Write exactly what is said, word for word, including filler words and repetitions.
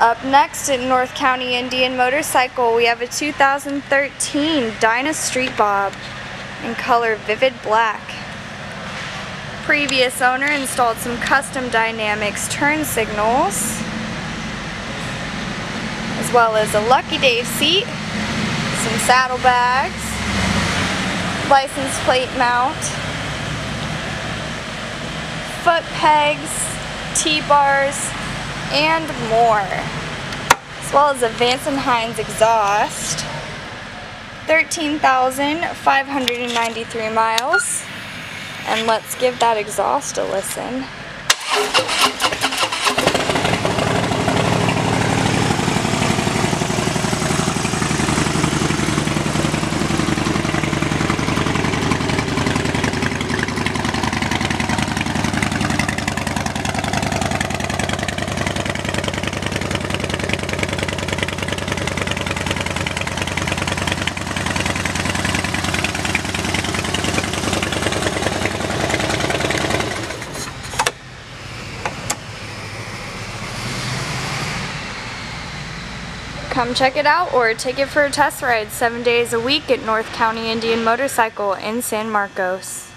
Up next at North County Indian Motorcycle, we have a two thousand thirteen Dyna Street Bob in color Vivid Black. Previous owner installed some custom Dynamics turn signals, as well as a Lucky Dave seat, some saddlebags, license plate mount, foot pegs, T-bars, and more, as well as a Vance and Hines exhaust. thirteen thousand five hundred ninety-three miles, and let's give that exhaust a listen. Come check it out or take it for a test ride seven days a week at North County Indian Motorcycle in San Marcos.